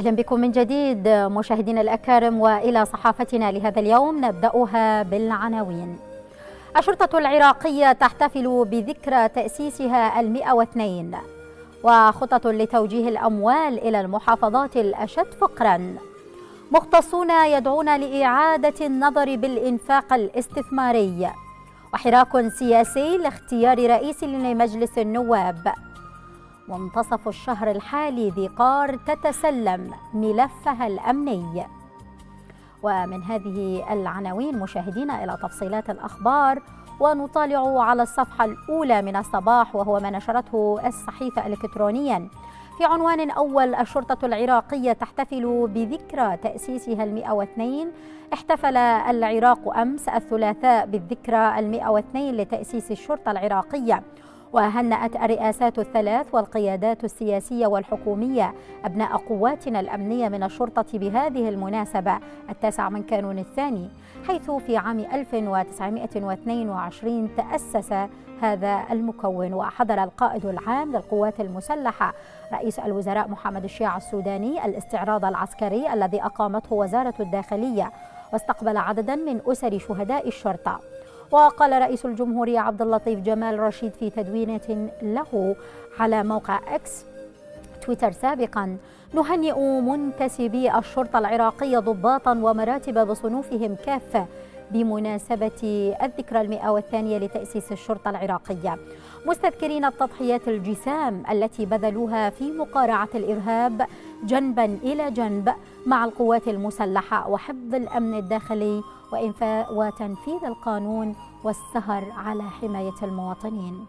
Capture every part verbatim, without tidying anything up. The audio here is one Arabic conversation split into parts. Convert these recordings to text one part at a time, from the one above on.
أهلا بكم من جديد مشاهدينا الأكارم، وإلى صحافتنا لهذا اليوم نبدأها بالعناوين. الشرطة العراقية تحتفل بذكرى تأسيسها المئة واثنين، وخطط لتوجيه الأموال إلى المحافظات الأشد فقرا، مختصون يدعون لإعادة النظر بالإنفاق الاستثماري، وحراك سياسي لاختيار رئيس لمجلس النواب، ومنتصف الشهر الحالي ذي قار تتسلم ملفها الأمني. ومن هذه العناوين مشاهدينا إلى تفصيلات الأخبار، ونطالع على الصفحة الأولى من الصباح وهو ما نشرته الصحيفة إلكترونيا في عنوان أول: الشرطة العراقية تحتفل بذكرى تأسيسها المئة واثنين. احتفل العراق أمس الثلاثاء بالذكرى المئة واثنين لتأسيس الشرطة العراقية، وهنأت الرئاسات الثلاث والقيادات السياسية والحكومية أبناء قواتنا الأمنية من الشرطة بهذه المناسبة التاسع من كانون الثاني، حيث في عام ألف وتسعمئة واثنين وعشرين تأسس هذا المكون. وحضر القائد العام للقوات المسلحة رئيس الوزراء محمد الشياع السوداني الاستعراض العسكري الذي أقامته وزارة الداخلية، واستقبل عددا من أسر شهداء الشرطة. وقال رئيس الجمهورية عبداللطيف جمال رشيد في تدوينة له على موقع إكس تويتر سابقا: نهنئ منتسبي الشرطة العراقية ضباطا ومراتب بصنوفهم كافة بمناسبة الذكرى المئة والثانية لتأسيس الشرطة العراقية، مستذكرين التضحيات الجسام التي بذلوها في مقارعة الإرهاب جنبا إلى جنب مع القوات المسلحة وحفظ الأمن الداخلي وإنفاذ وتنفيذ القانون والسهر على حماية المواطنين.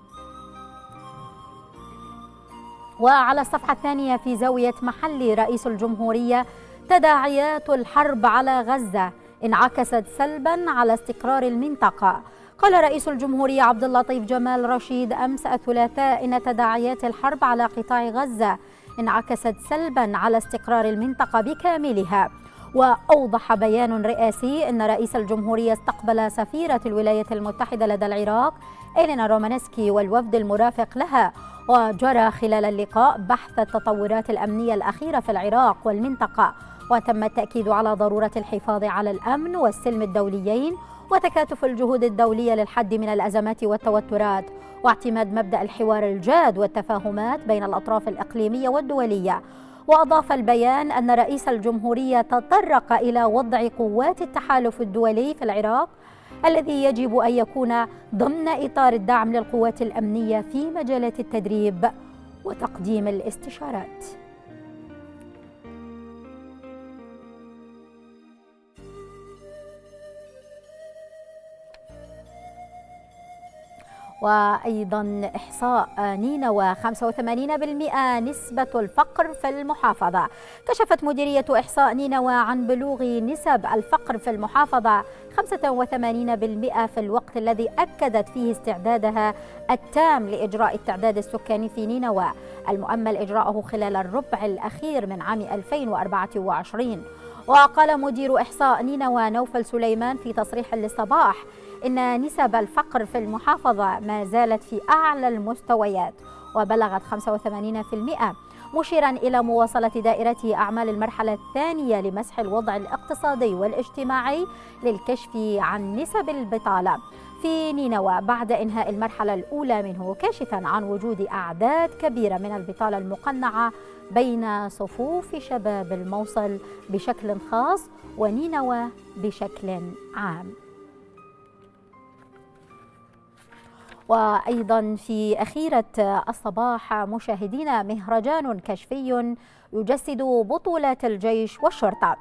وعلى الصفحة الثانية في زاوية محلي: رئيس الجمهورية تداعيات الحرب على غزة انعكست سلبا على استقرار المنطقة. قال رئيس الجمهورية عبداللطيف جمال رشيد أمس الثلاثاء إن تداعيات الحرب على قطاع غزة انعكست سلبا على استقرار المنطقة بكاملها. وأوضح بيان رئاسي أن رئيس الجمهورية استقبل سفيرة الولايات المتحدة لدى العراق إلينا رومانسكي والوفد المرافق لها، وجرى خلال اللقاء بحث التطورات الأمنية الأخيرة في العراق والمنطقة، وتم التأكيد على ضرورة الحفاظ على الأمن والسلم الدوليين وتكاتف الجهود الدولية للحد من الأزمات والتوترات، واعتماد مبدأ الحوار الجاد والتفاهمات بين الأطراف الإقليمية والدولية. وأضاف البيان أن رئيس الجمهورية تطرق إلى وضع قوات التحالف الدولي في العراق الذي يجب أن يكون ضمن إطار الدعم للقوات الأمنية في مجالات التدريب وتقديم الاستشارات. وأيضا إحصاء نينوى: خمسة وثمانين بالمئة نسبة الفقر في المحافظة. كشفت مديرية إحصاء نينوى عن بلوغ نسب الفقر في المحافظة خمسة وثمانين بالمئة في الوقت الذي أكدت فيه استعدادها التام لإجراء التعداد السكاني في نينوى المؤمل إجراءه خلال الربع الأخير من عام ألفين وأربعة وعشرين. وقال مدير إحصاء نينوى نوفل سليمان في تصريح للصباح إن نسب الفقر في المحافظة ما زالت في أعلى المستويات وبلغت خمسة وثمانين بالمئة، مشيرا إلى مواصلة دائرته أعمال المرحلة الثانية لمسح الوضع الاقتصادي والاجتماعي للكشف عن نسب البطالة في نينوى بعد إنهاء المرحلة الأولى منه، كاشفا عن وجود أعداد كبيرة من البطالة المقنعة بين صفوف شباب الموصل بشكل خاص ونينوى بشكل عام. وأيضا في أخيرة الصباح مشاهدينا: مهرجان كشفي يجسد بطولات الجيش والشرطة.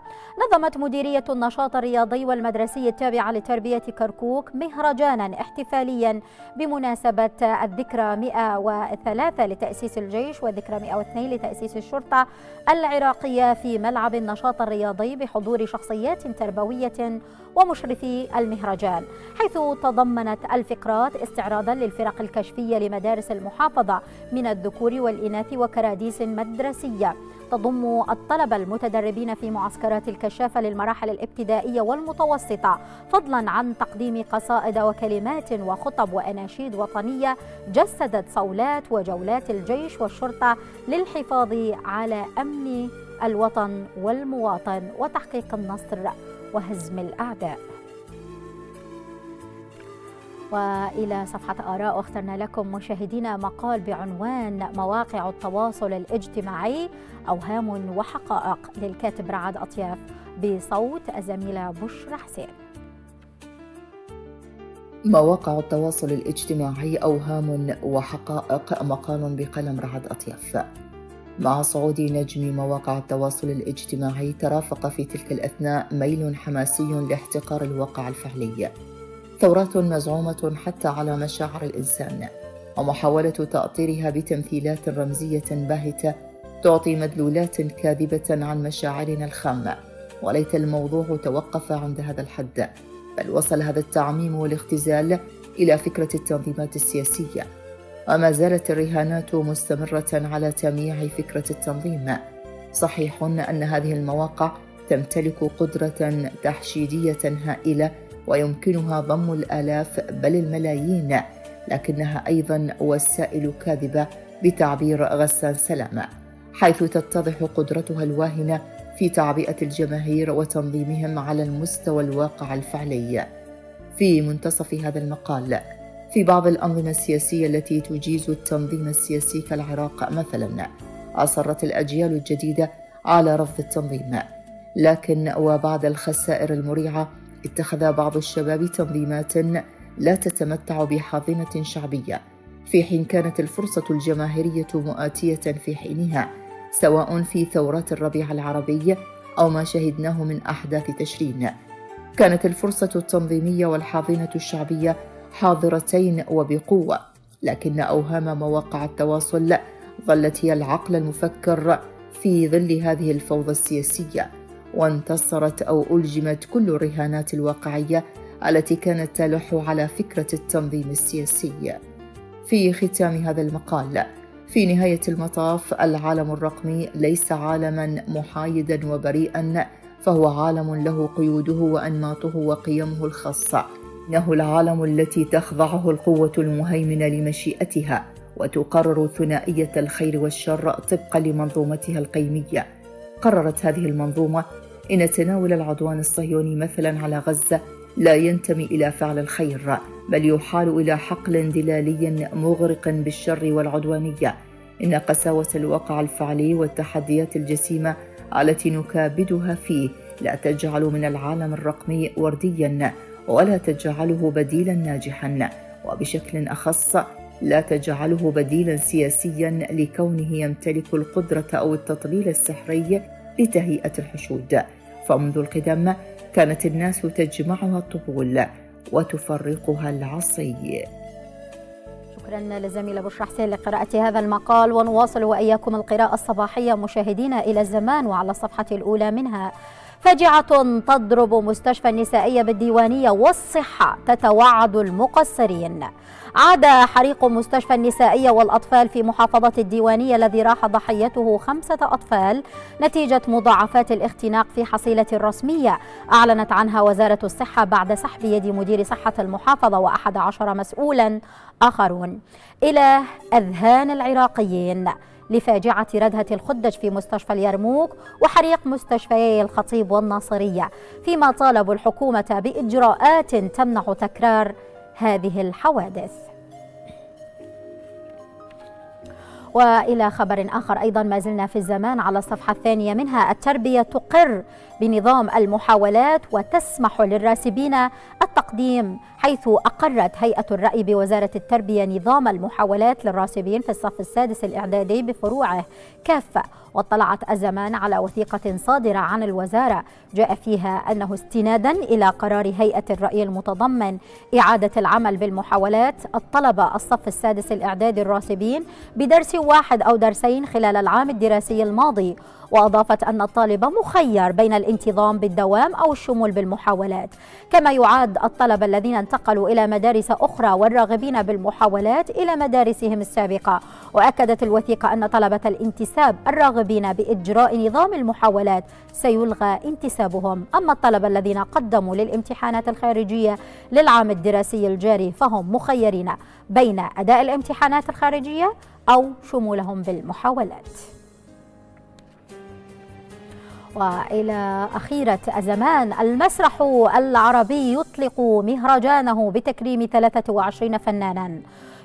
نظمت مديرية النشاط الرياضي والمدرسي التابعة لتربية كركوك مهرجانا احتفاليا بمناسبة الذكرى مئة وثلاثة لتأسيس الجيش والذكرى مئة واثنين لتأسيس الشرطة العراقية في ملعب النشاط الرياضي بحضور شخصيات تربوية ومشرفي المهرجان، حيث تضمنت الفقرات استعراضا للفرق الكشفية لمدارس المحافظة من الذكور والإناث وكراديس مدرسية، تضم الطلبة المتدربين في معسكرات الكشافة للمراحل الابتدائية والمتوسطة، فضلا عن تقديم قصائد وكلمات وخطب وأناشيد وطنية جسدت صولات وجولات الجيش والشرطة للحفاظ على أمن الوطن والمواطن وتحقيق النصر وهزم الأعداء. وإلى صفحة آراء اخترنا لكم مشاهدينا مقال بعنوان مواقع التواصل الاجتماعي أوهام وحقائق للكاتب رعد أطياف بصوت الزميلة بشرى حسين. مواقع التواصل الاجتماعي أوهام وحقائق، مقال بقلم رعد أطياف. مع صعود نجم مواقع التواصل الاجتماعي ترافق في تلك الأثناء ميل حماسي لاحتقار الواقع الفعلي، ثورات مزعومة حتى على مشاعر الإنسان، ومحاولة تأطيرها بتمثيلات رمزية باهتة تعطي مدلولات كاذبة عن مشاعرنا الخامة. وليت الموضوع توقف عند هذا الحد، بل وصل هذا التعميم والاختزال إلى فكرة التنظيمات السياسية، وما زالت الرهانات مستمرة على تمييع فكرة التنظيم. صحيح أن هذه المواقع تمتلك قدرة تحشيدية هائلة ويمكنها ضم الآلاف بل الملايين، لكنها أيضا وسائل كاذبة بتعبير غسان سلامة، حيث تتضح قدرتها الواهنة في تعبئة الجماهير وتنظيمهم على المستوى الواقع الفعلي. في منتصف هذا المقال، في بعض الأنظمة السياسية التي تجيز التنظيم السياسي كالعراق مثلا، أصرت الأجيال الجديدة على رفض التنظيم، لكن وبعد الخسائر المريعة اتخذ بعض الشباب تنظيمات لا تتمتع بحاضنة شعبية، في حين كانت الفرصة الجماهيرية مؤاتية في حينها، سواء في ثورات الربيع العربي أو ما شهدناه من أحداث تشرين. كانت الفرصة التنظيمية والحاضنة الشعبية حاضرتين وبقوة، لكن أوهام مواقع التواصل ظلت هي العقل المفكر في ظل هذه الفوضى السياسية، وانتصرت أو ألجمت كل الرهانات الواقعية التي كانت تلح على فكرة التنظيم السياسي. في ختام هذا المقال، في نهاية المطاف، العالم الرقمي ليس عالماً محايداً وبريئاً، فهو عالم له قيوده وأنماطه وقيمه الخاصة. إنه العالم التي تخضعه القوة المهيمنة لمشيئتها، وتقرر ثنائية الخير والشر طبقاً لمنظومتها القيمية. قررت هذه المنظومة إن تناول العدوان الصهيوني مثلاً على غزة لا ينتمي إلى فعل الخير، بل يحال إلى حقل اندلالي مغرق بالشر والعدوانية. إن قساوة الواقع الفعلي والتحديات الجسيمة التي نكابدها فيه لا تجعل من العالم الرقمي وردياً، ولا تجعله بديلاً ناجحاً، وبشكل أخص لا تجعله بديلاً سياسياً، لكونه يمتلك القدرة أو التطبيل السحري لتهيئة الحشود. فمنذ القدم كانت الناس تجمعها الطبول وتفرقها العصي. شكرا للزميلة بشرى حسين لقراءة هذا المقال، ونواصل وإياكم القراءة الصباحية مشاهدينا إلى الزمان. وعلى الصفحة الأولى منها، فاجعة تضرب مستشفى النسائية بالديوانية والصحة تتوعد المقصرين. عاد حريق مستشفى النسائية والأطفال في محافظة الديوانية الذي راح ضحيته خمسة أطفال نتيجة مضاعفات الاختناق في حصيلة رسمية أعلنت عنها وزارة الصحة بعد سحب يد مدير صحة المحافظة وأحد عشر مسؤولا آخرون إلى أذهان العراقيين لفاجعة ردهة الخدج في مستشفى اليرموك وحريق مستشفيي الخطيب والناصرية، فيما طالبوا الحكومة بإجراءات تمنع تكرار هذه الحوادث. وإلى خبر آخر أيضا ما زلنا في الزمان. على الصفحة الثانية منها، التربية تقر بنظام المحاولات وتسمح للراسبين التقديم، حيث أقرت هيئة الرأي بوزارة التربية نظام المحاولات للراسبين في الصف السادس الإعدادي بفروعه كافة. واطلعت الزمان على وثيقة صادرة عن الوزارة جاء فيها أنه استنادا إلى قرار هيئة الرأي المتضمن إعادة العمل بالمحاولات، الطلبة الصف السادس الإعدادي الراسبين بدرس واحد أو درسين خلال العام الدراسي الماضي. وأضافت أن الطالب مخير بين الانتظام بالدوام أو الشمول بالمحاولات، كما يعاد الطلبة الذين انتقلوا إلى مدارس أخرى والراغبين بالمحاولات إلى مدارسهم السابقة. وأكدت الوثيقة أن طلبة الانتساب الراغبين بإجراء نظام المحاولات سيلغى انتسابهم، أما الطلبة الذين قدموا للامتحانات الخارجية للعام الدراسي الجاري فهم مخيرين بين أداء الامتحانات الخارجية أو شمولهم بالمحاولات. وإلى أخيرة الزمان، المسرح العربي يطلق مهرجانه بتكريم ثلاثة وعشرين فنانا.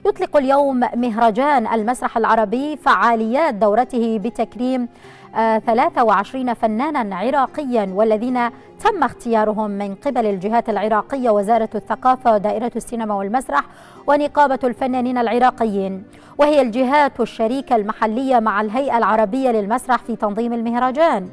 يطلق اليوم مهرجان المسرح العربي فعاليات دورته بتكريم ثلاثة وعشرين فنانا عراقيا، والذين تم اختيارهم من قبل الجهات العراقية، وزارة الثقافة ودائرة السينما والمسرح ونقابة الفنانين العراقيين، وهي الجهات الشريكة المحلية مع الهيئة العربية للمسرح في تنظيم المهرجان.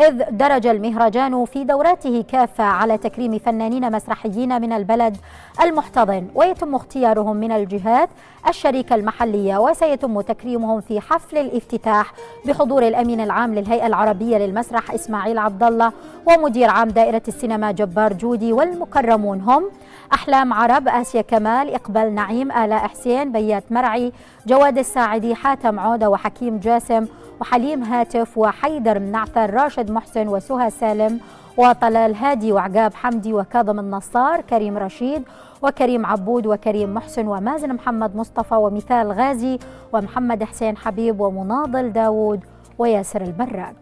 إذ درج المهرجان في دوراته كافة على تكريم فنانين مسرحيين من البلد المحتضن، ويتم اختيارهم من الجهات الشريكة المحلية، وسيتم تكريمهم في حفل الافتتاح بحضور الأمين العام للهيئة العربية للمسرح اسماعيل عبد الله، ومدير عام دائرة السينما جبار جودي. والمكرمون هم أحلام عرب، اسيا كمال، اقبال نعيم، الاء حسين، بيات مرعي، جواد الساعدي، حاتم عوده، وحكيم جاسم، وحليم هاتف، وحيدر منعثر، راشد محسن، وسهى سالم، وطلال هادي، وعقاب حمدي، وكاظم النصار، كريم رشيد، وكريم عبود، وكريم محسن، ومازن محمد مصطفى، ومثال غازي، ومحمد حسين حبيب، ومناضل داوود، وياسر البراك.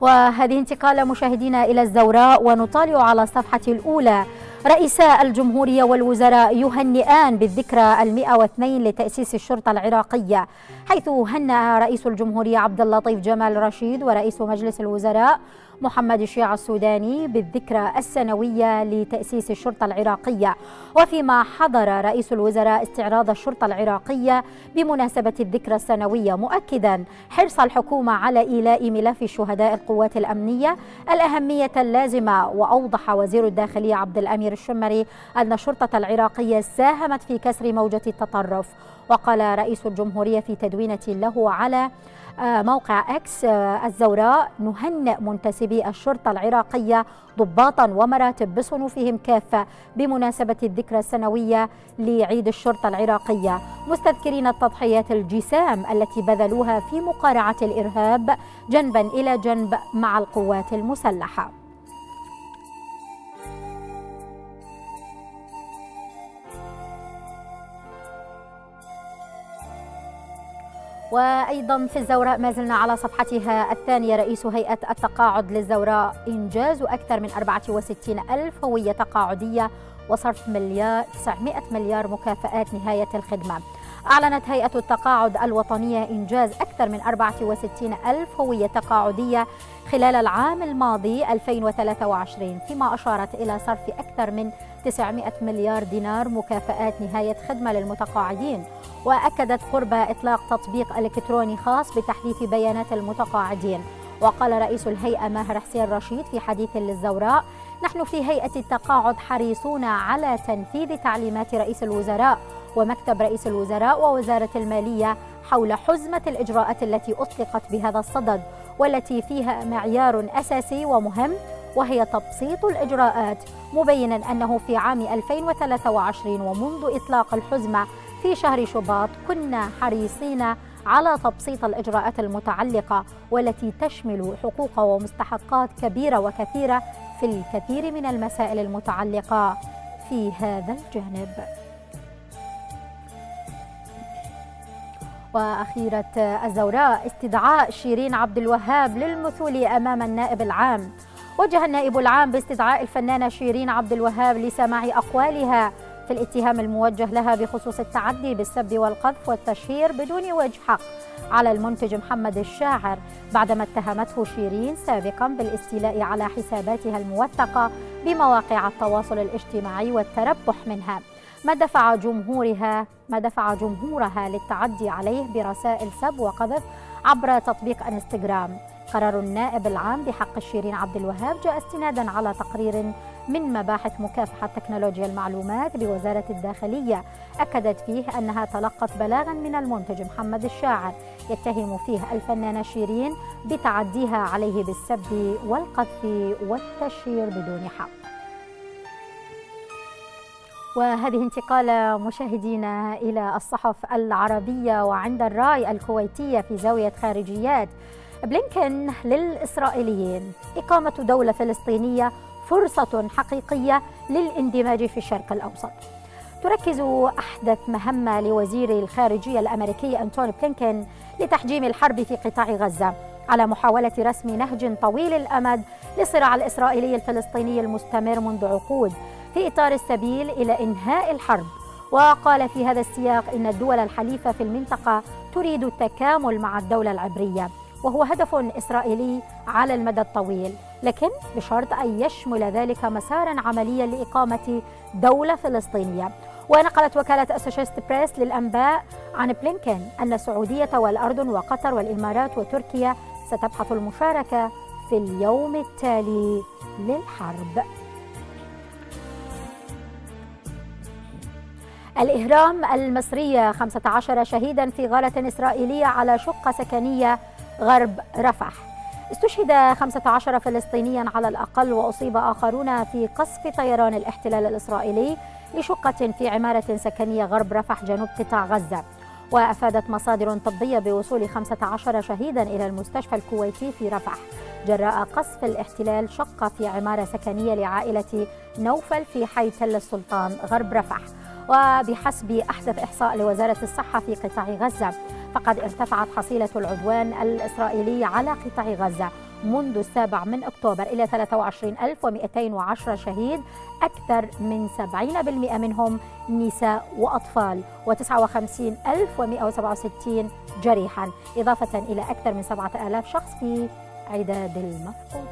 وهذه انتقالة مشاهدينا إلى الزوراء، ونطالع على الصفحة الأولى. رئيسا الجمهورية والوزراء يهنئان بالذكرى المئة واثنين لتأسيس الشرطة العراقية، حيث هنأ رئيس الجمهورية عبداللطيف جمال رشيد ورئيس مجلس الوزراء محمد الشاعر السوداني بالذكرى السنوية لتأسيس الشرطة العراقية. وفيما حضر رئيس الوزراء استعراض الشرطة العراقية بمناسبة الذكرى السنوية، مؤكدا حرص الحكومة على إيلاء ملف شهداء القوات الأمنية الأهمية اللازمة. وأوضح وزير الداخلية عبد الأمير الشمري أن الشرطة العراقية ساهمت في كسر موجة التطرف. وقال رئيس الجمهورية في تدوينة له على موقع اكس الزوراء: نهنئ منتسبي الشرطة العراقية ضباطا ومراتب بصنوفهم كافة بمناسبة الذكرى السنوية لعيد الشرطة العراقية، مستذكرين التضحيات الجسام التي بذلوها في مقارعة الإرهاب جنبا إلى جنب مع القوات المسلحة. وأيضا في الزوراء ما زلنا على صفحتها الثانية. رئيس هيئة التقاعد للزوراء: إنجاز أكثر من أربعة وستين ألف هوية تقاعدية وصرف مليار تسعمئة مليار مكافآت نهاية الخدمة. أعلنت هيئة التقاعد الوطنية إنجاز أكثر من أربعة وستين ألف هوية تقاعدية خلال العام الماضي ألفين وثلاثة وعشرين، فيما أشارت إلى صرف أكثر من تسعمئة مليار دينار مكافآت نهاية خدمة للمتقاعدين. وأكدت قرب إطلاق تطبيق إلكتروني خاص بتحديث بيانات المتقاعدين. وقال رئيس الهيئة ماهر حسين رشيد في حديث للزوراء: نحن في هيئة التقاعد حريصون على تنفيذ تعليمات رئيس الوزراء ومكتب رئيس الوزراء ووزارة المالية حول حزمة الإجراءات التي أطلقت بهذا الصدد، والتي فيها معيار أساسي ومهم وهي تبسيط الإجراءات، مبينا أنه في عام ألفين وثلاثة وعشرين ومنذ إطلاق الحزمة في شهر شباط كنا حريصين على تبسيط الإجراءات المتعلقة، والتي تشمل حقوق ومستحقات كبيرة وكثيرة في الكثير من المسائل المتعلقة في هذا الجانب. وأخيرة الزوراء: استدعاء شيرين عبد الوهاب للمثول أمام النائب العام. وجه النائب العام باستدعاء الفنانة شيرين عبد الوهاب لسماع أقوالها في الاتهام الموجه لها بخصوص التعدي بالسب والقذف والتشهير بدون وجه حق على المنتج محمد الشاعر، بعدما اتهمته شيرين سابقا بالاستيلاء على حساباتها الموثقة بمواقع التواصل الاجتماعي والتربح منها، ما دفع جمهورها ما دفع جمهورها للتعدي عليه برسائل سب وقذف عبر تطبيق انستغرام. قرار النائب العام بحق شيرين عبد الوهاب جاء استنادا على تقرير من مباحث مكافحة تكنولوجيا المعلومات بوزارة الداخلية، أكدت فيه أنها تلقت بلاغا من المنتج محمد الشاعر يتهم فيه الفنانة شيرين بتعديها عليه بالسب والقذف والتشهير بدون حق. وهذه انتقالة مشاهدينا إلى الصحف العربية. وعند الراي الكويتية في زاوية خارجيات: بلينكن للإسرائيليين، إقامة دولة فلسطينية فرصة حقيقية للاندماج في الشرق الأوسط. تركز أحدث مهمة لوزير الخارجية الأمريكي أنتوني بلينكن لتحجيم الحرب في قطاع غزة على محاولة رسم نهج طويل الأمد للصراع الإسرائيلي الفلسطيني المستمر منذ عقود في إطار السبيل إلى إنهاء الحرب. وقال في هذا السياق إن الدول الحليفة في المنطقة تريد التكامل مع الدولة العبرية، وهو هدف إسرائيلي على المدى الطويل، لكن بشرط أن يشمل ذلك مساراً عملياً لإقامة دولة فلسطينية. ونقلت وكالة أسوشيتد بريس للأنباء عن بلينكن أن السعودية والأردن وقطر والإمارات وتركيا ستبحث المشاركة في اليوم التالي للحرب. الإهرام المصرية، خمسة عشر شهيدا في غارة إسرائيلية على شقة سكنية غرب رفح. استشهد خمسة عشر فلسطينيا على الأقل، وأصيب آخرون في قصف طيران الاحتلال الإسرائيلي لشقة في عمارة سكنية غرب رفح جنوب قطاع غزة. وأفادت مصادر طبية بوصول خمسة عشر شهيدا إلى المستشفى الكويتي في رفح جراء قصف الاحتلال شقة في عمارة سكنية لعائلة نوفل في حي تل السلطان غرب رفح. وبحسب أحدث إحصاء لوزارة الصحة في قطاع غزة، فقد ارتفعت حصيلة العدوان الإسرائيلي على قطاع غزة منذ السابع من أكتوبر إلى ثلاثة وعشرين ألف ومئتين وعشرة شهيد، أكثر من سبعين بالمئة منهم نساء وأطفال، وتسعة وخمسين ألف ومئة وسبعة وستين جريحا، إضافة إلى أكثر من سبعة آلاف شخص في عداد المفقودين.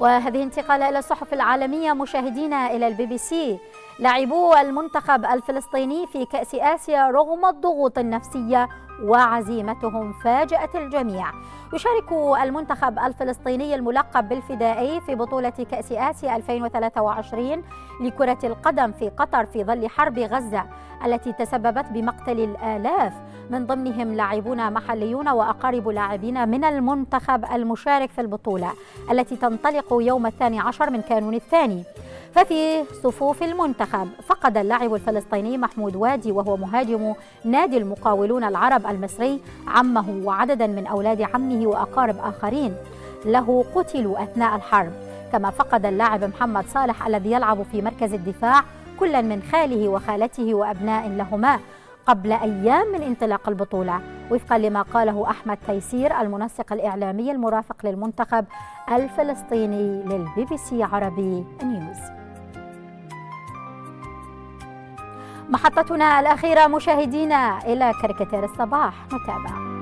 وهذه انتقال إلى الصحف العالمية. مشاهدينا، إلى البي بي سي، لعبوا المنتخب الفلسطيني في كأس آسيا رغم الضغوط النفسية وعزيمتهم فاجأت الجميع. يشارك المنتخب الفلسطيني الملقب بالفدائي في بطولة كأس آسيا ألفين وثلاثة وعشرين لكرة القدم في قطر في ظل حرب غزة التي تسببت بمقتل الآلاف، من ضمنهم لاعبون محليون وأقارب لاعبين من المنتخب المشارك في البطولة التي تنطلق يوم الثاني عشر من كانون الثاني. ففي صفوف المنتخب فقد اللاعب الفلسطيني محمود وادي، وهو مهاجم نادي المقاولون العرب المصري، عمه وعددا من أولاد عمه وأقارب آخرين له قتلوا أثناء الحرب. كما فقد اللاعب محمد صالح الذي يلعب في مركز الدفاع كلا من خاله وخالته وأبناء لهما قبل أيام من انطلاق البطولة، وفقا لما قاله أحمد تيسير المنسق الإعلامي المرافق للمنتخب الفلسطيني للبي بي سي عربي نيوز. محطتنا الأخيرة مشاهدينا إلى كاريكاتير الصباح، نتابع.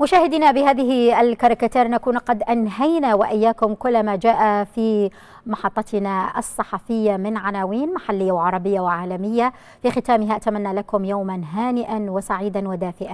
مشاهدينا، بهذه الكاريكاتير نكون قد أنهينا وإياكم كل ما جاء في محطتنا الصحفية من عناوين محلية وعربية وعالمية. في ختامها أتمنى لكم يوما هانئا وسعيدا ودافئا.